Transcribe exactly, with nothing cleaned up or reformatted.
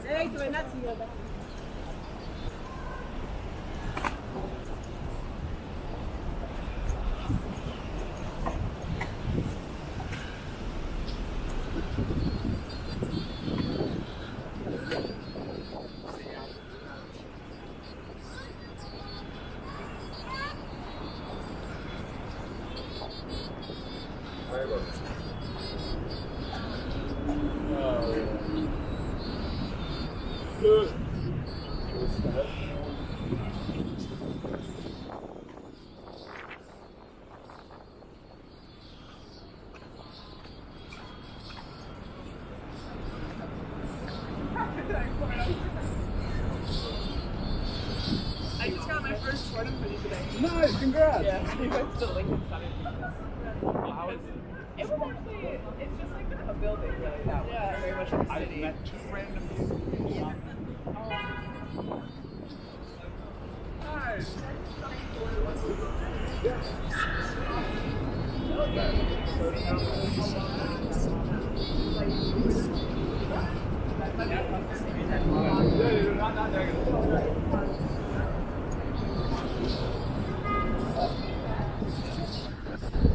Nee, toen ben net hier. I just got my first sweater for you today. Nice, congrats! Yeah, I think I still like it. How is it? It was actually, it's just like kind of a building, really, that yeah. was very much like a city. I met two random people. Yeah. Um, Hi! Yeah. Yeah.